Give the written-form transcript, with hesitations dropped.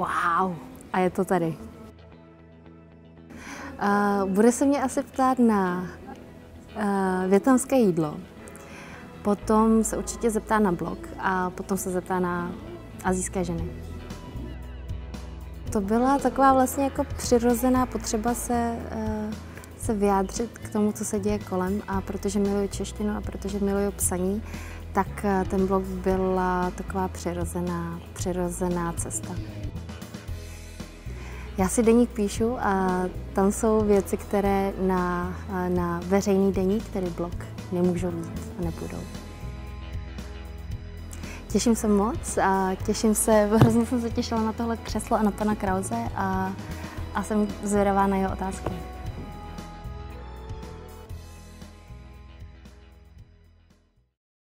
Wow, a je to tady. Bude se mě asi ptát na vietnamské jídlo, potom se určitě zeptá na blog a potom se zeptá na asijské ženy. To byla taková vlastně jako přirozená potřeba se vyjádřit k tomu, co se děje kolem, a protože miluji češtinu a protože miluji psaní, tak ten blog byla taková přirozená cesta. Já si deník píšu a tam jsou věci, které na veřejný deník, tedy blog, nemůžou mít a nebudou. Těším se moc a hrozně jsem se těšila na tohle křeslo a na pana Krause a jsem zvědavá na jeho otázky.